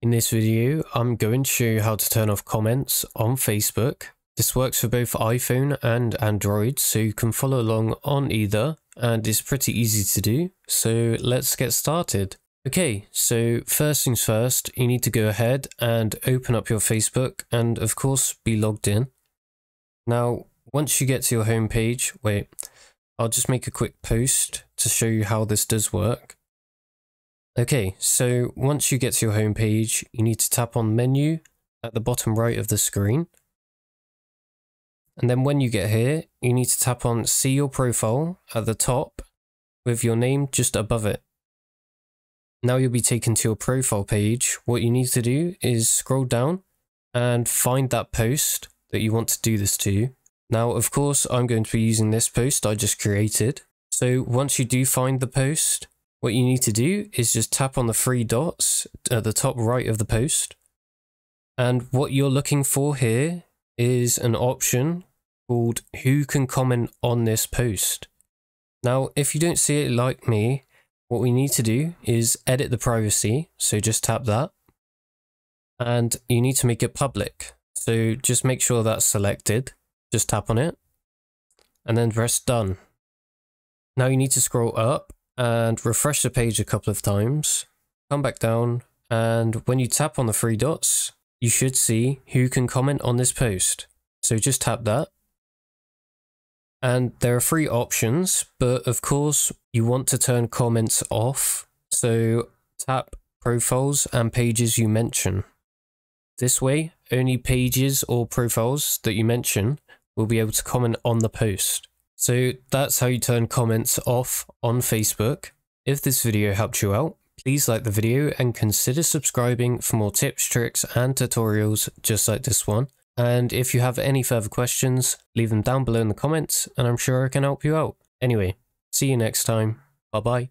In this video, I'm going to show you how to turn off comments on Facebook. This works for both iPhone and Android, so you can follow along on either, and it's pretty easy to do. So let's get started. Okay, so first things first, you need to go ahead and open up your Facebook and of course be logged in. Now, once you get to your home page, I'll just make a quick post to show you how this does work. Okay, so once you get to your home page, you need to tap on menu at the bottom right of the screen. And then when you get here, you need to tap on see your profile at the top with your name just above it. Now you'll be taken to your profile page. What you need to do is scroll down and find that post that you want to do this to. Now, of course, I'm going to be using this post I just created. So once you do find the post, what you need to do is just tap on the three dots at the top right of the post. And what you're looking for here is an option called who can comment on this post. Now, if you don't see it like me, what we need to do is edit the privacy. So just tap that. And you need to make it public. So just make sure that's selected. Just tap on it. And then press done. Now you need to scroll up and refresh the page a couple of times, come back down, and when you tap on the three dots, you should see who can comment on this post. So just tap that. And there are three options, but of course you want to turn comments off. So tap profiles and pages you mention. This way, only pages or profiles that you mention will be able to comment on the post. So that's how you turn comments off on Facebook. If this video helped you out, please like the video and consider subscribing for more tips, tricks and tutorials just like this one. And if you have any further questions, leave them down below in the comments and I'm sure I can help you out. Anyway, see you next time. Bye bye.